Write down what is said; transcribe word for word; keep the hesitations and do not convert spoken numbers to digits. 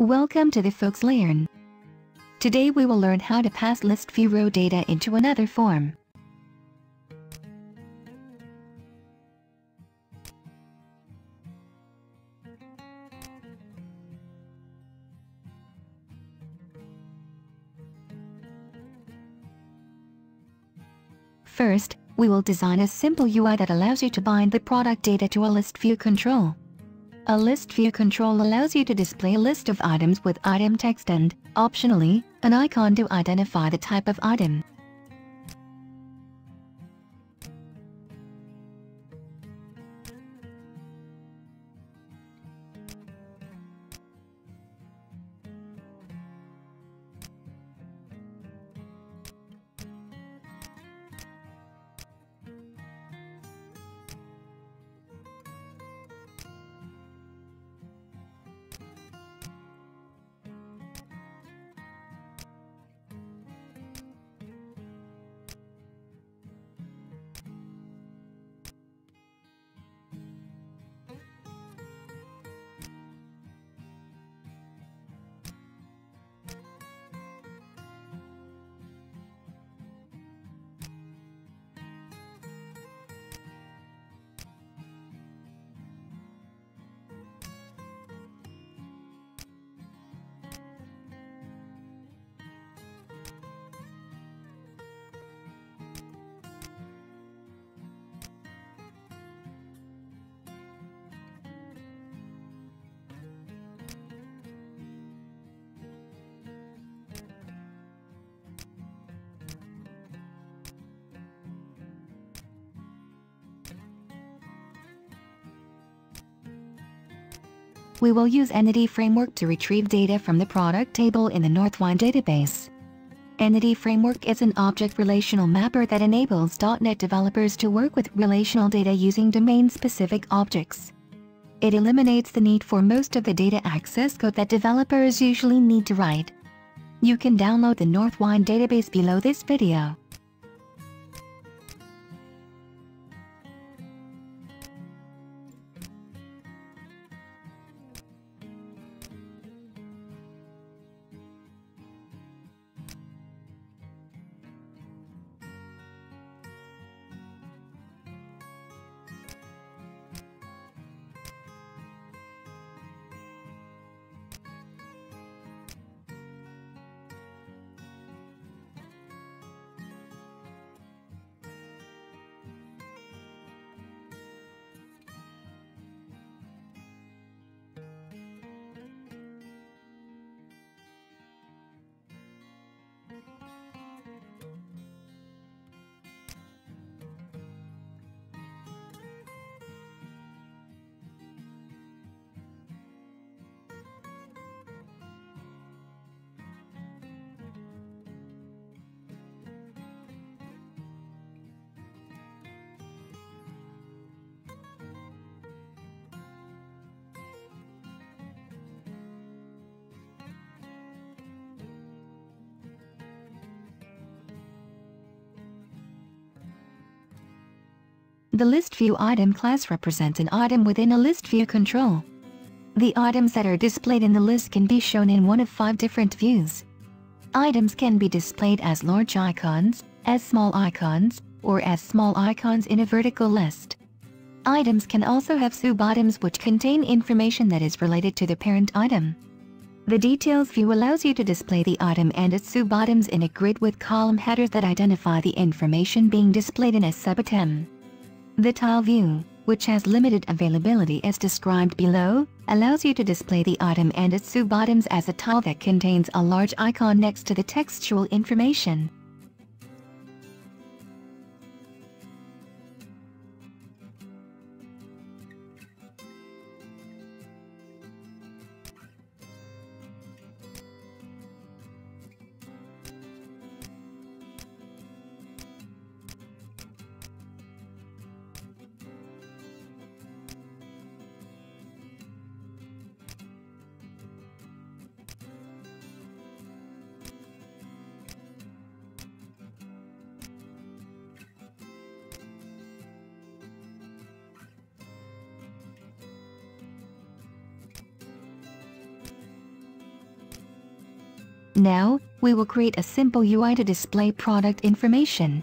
Welcome to the FoxLearn. Today we will learn how to pass list view row data into another form. First, we will design a simple U I that allows you to bind the product data to a list view control. A list view control allows you to display a list of items with item text and, optionally, an icon to identify the type of item. We will use Entity Framework to retrieve data from the product table in the Northwind database. Entity Framework is an object relational mapper that enables dot net developers to work with relational data using domain-specific objects. It eliminates the need for most of the data access code that developers usually need to write. You can download the Northwind database below this video. The ListViewItem class represents an item within a ListView control. The items that are displayed in the list can be shown in one of five different views. Items can be displayed as large icons, as small icons, or as small icons in a vertical list. Items can also have sub-items which contain information that is related to the parent item. The Details view allows you to display the item and its sub-items in a grid with column headers that identify the information being displayed in a sub-item. The Tile view, which has limited availability as described below, allows you to display the item and its sub-items as a tile that contains a large icon next to the textual information. Now, we will create a simple U I to display product information.